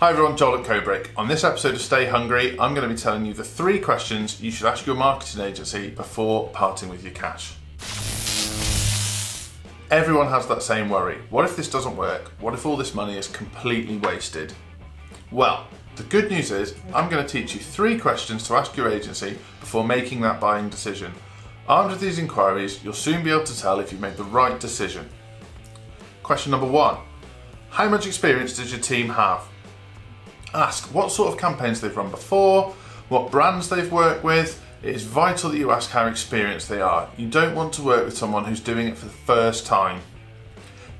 Hi everyone, Joel at Codebreak. On this episode of Stay Hungry, I'm going to be telling you the 3 questions you should ask your marketing agency before parting with your cash. Everyone has that same worry. What if this doesn't work? What if all this money is completely wasted? Well, the good news is I'm going to teach you 3 questions to ask your agency before making that buying decision. Armed with these inquiries, you'll soon be able to tell if you've made the right decision. Question number 1. How much experience does your team have? Ask what sort of campaigns they've run before, what brands they've worked with. It is vital that you ask how experienced they are. You don't want to work with someone who's doing it for the first time.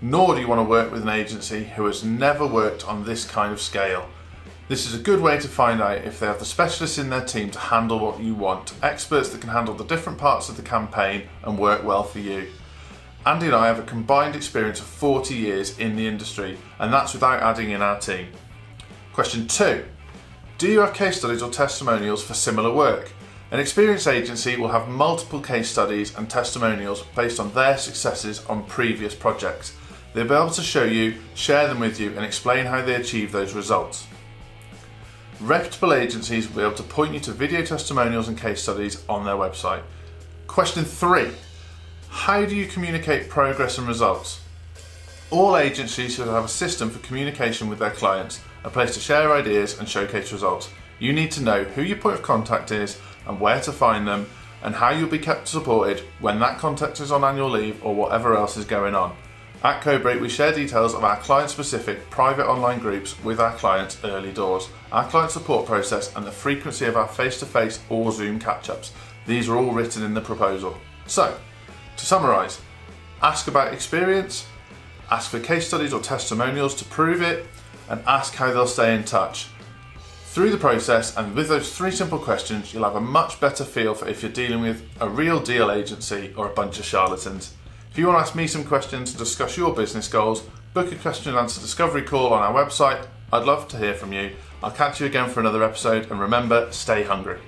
Nor do you want to work with an agency who has never worked on this kind of scale. This is a good way to find out if they have the specialists in their team to handle what you want, experts that can handle the different parts of the campaign and work well for you. Andy and I have a combined experience of 40 years in the industry, and that's without adding in our team. Question 2. Do you have case studies or testimonials for similar work? An experienced agency will have multiple case studies and testimonials based on their successes on previous projects. They'll be able to show you, share them with you, and explain how they achieve those results. Reputable agencies will be able to point you to video testimonials and case studies on their website. Question 3. How do you communicate progress and results? All agencies should have a system for communication with their clients, a place to share ideas and showcase results. You need to know who your point of contact is and where to find them and how you'll be kept supported when that contact is on annual leave or whatever else is going on. At Codebreak, we share details of our client-specific private online groups with our clients early doors, our client support process and the frequency of our face-to-face or Zoom catch-ups. These are all written in the proposal. So, to summarise, ask about experience, ask for case studies or testimonials to prove it, and ask how they'll stay in touch. Through the process and with those 3 simple questions, you'll have a much better feel for if you're dealing with a real deal agency or a bunch of charlatans. If you want to ask me some questions to discuss your business goals, book a question and answer discovery call on our website. I'd love to hear from you. I'll catch you again for another episode, and remember, stay hungry.